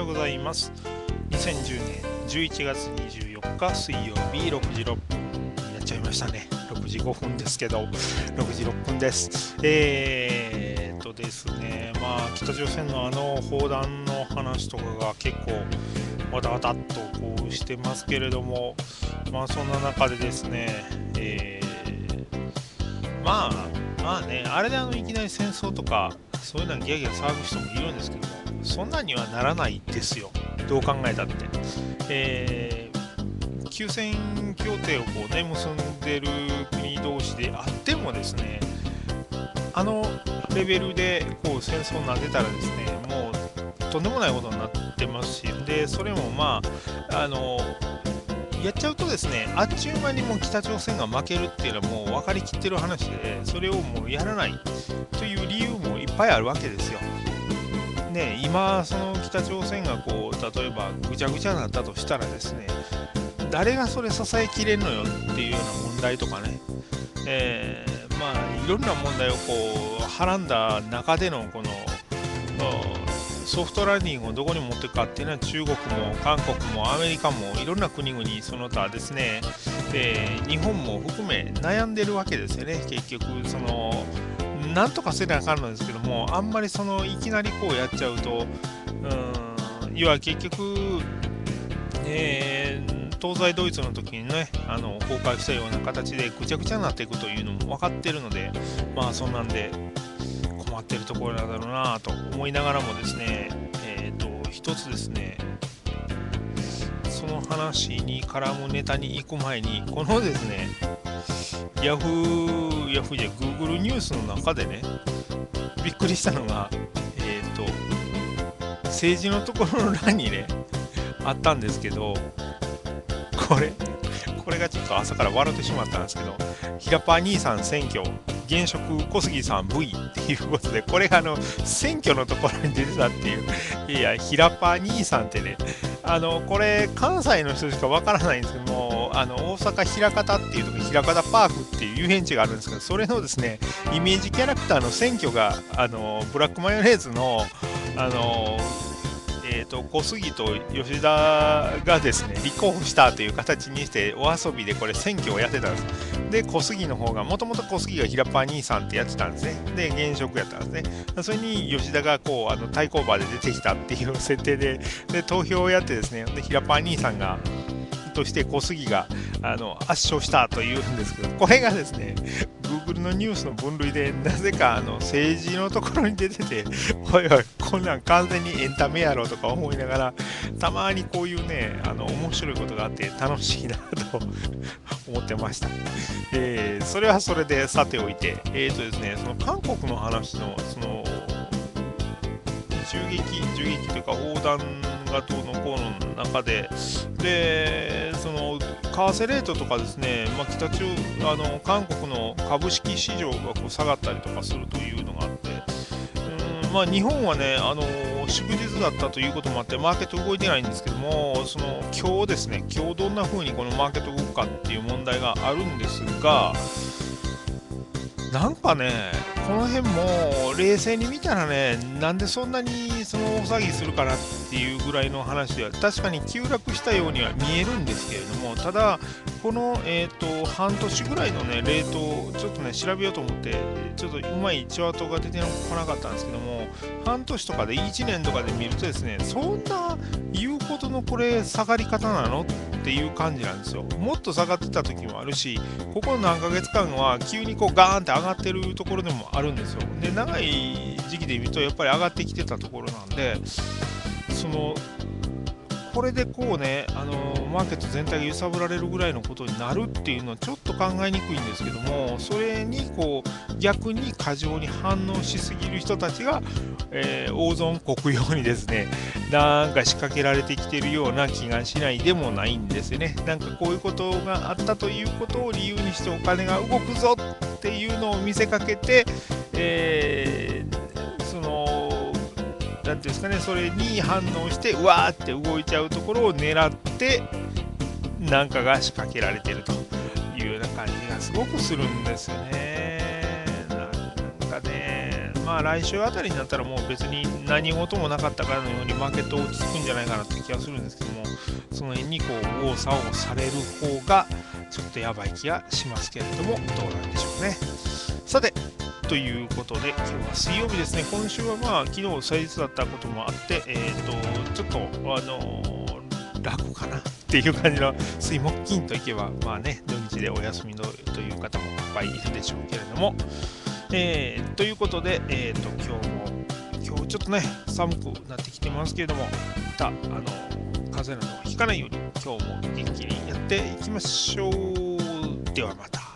ようございます。2010年11月24日水曜日6時6分やっちゃいましたね。6時5分ですけど6時6分です。ですね、北朝鮮の砲弾の話とかが結構わたわたっとこうしてますけれども、そんな中でですね、あれでいきなり戦争とかそういうのにギャギャ騒ぐ人もいるんですけども、そんなにはならないですよ、どう考えたって。休戦協定をこう、結んでる国同士であってもですね、レベルでこう戦争をなでたらですね、もうとんでもないことになってますし、でそれもやっちゃうとですね、あっちゅう間にもう北朝鮮が負けるっていうのはもう分かりきってる話で、それをもうやらないという理由もいっぱいあるわけですよ。ね、今その北朝鮮がこう例えばぐちゃぐちゃになったとしたらですね、誰がそれ支えきれんのよっていうような問題とかね、いろんな問題をこうはらんだ中でのこのソフトランディングをどこに持っていくかっていうのは、中国も韓国もアメリカもいろんな国々その他ですね、日本も含め悩んでるわけですよね。結局そのなんとかせなあかんのですけども、あんまりそのいきなりこうやっちゃうと、要は結局、東西ドイツの時にね、崩壊したような形でぐちゃぐちゃになっていくというのも分かってるので、そんなんで困ってるところなんだろうなと思いながらもですね、一つですね、その話に絡むネタに行く前に、このですね、ヤフーで Google ニュースの中でね、びっくりしたのが、政治のところの欄にね、あったんですけど、これがちょっと朝から笑ってしまったんですけど、ひらぱ兄さん選挙、現職小杉さん V っていうことで、これが選挙のところに出てたっていう、いや、ひらぱ兄さんってね、これ、関西の人しかわからないんですけども、大阪枚方っていうところ、枚方パークっていう遊園地があるんですけど、それのですね、イメージキャラクターの選挙が、ブラックマヨネーズの、小杉と吉田がですね立候補したという形にしてお遊びでこれ選挙をやってたんです。で小杉の方がもともと小杉がひらぱ兄さんってやってたんですね。で現職やったんですね。それに吉田がこう対抗馬で出てきたっていう設定 で投票をやってですね、でひらぱ兄さんがとして小杉が圧勝したというんですけど、これがですね Google のニュースの分類でなぜか政治のところに出てて、おいおいこんなん完全にエンタメやろとか思いながら、たまにこういうね面白いことがあって楽しいなと思ってました。それはそれでさておいて、ですね、その韓国の話のその銃撃というか横断がどうのこうの中で、その為替レートとかですね、韓国の株式市場がこう下がったりとかするというのがあって、日本はね祝日だったということもあってマーケット動いてないんですけども、その今日ですね、今日どんな風にこのマーケット動くかっていう問題があるんですが、なんかね、この辺も冷静に見たらね、なんでそんなにその大騒ぎするかなっていうぐらいの話では、確かに急落したようには見えるんですけれども、ただ、この、半年ぐらいのね、レートをちょっとね、調べようと思って、ちょっとうまいチャートが出てこなかったんですけども、半年とかで1年とかで見るとですね、そんな言うほどのこれ、下がり方なのっていう感じなんですよ。もっと下がってた時もあるし、ここの何ヶ月間は急にこうガーンって上がってるところでもあるんですよ。で長い時期で見るとやっぱり上がってきてたところなんで、そのこれでこうねマーケット全体が揺さぶられるぐらいのことになるっていうのはちょっと考えにくいんですけども、それにこう逆に過剰に反応しすぎる人たちが、大損こくようにですね、なんか仕掛けられてきてるような気がしないでもないんですよね。なんかこういうことがあったということを理由にしてお金が動くぞっていうのを見せかけて、それに反応してうわーって動いちゃうところを狙って何かが仕掛けられてるというような感じがすごくするんですよね。なんかね、まあ来週あたりになったらもう別に何事もなかったからのようにマーケット落ち着くんじゃないかなって気がするんですけども、その辺にこう右往左往される方がちょっとやばい気がしますけれども、どうなんでしょうね。さてということで、今日は水曜日ですね。今週はまあ昨日祭日だったこともあって、ちょっと楽かなっていう感じの水木金といけば、まあね、土日でお休みのという方もいっぱいいるでしょうけれども、ということで、今日ちょっとね寒くなってきてますけれども、また風邪などひかないように今日も元気にやっていきましょう。ではまた。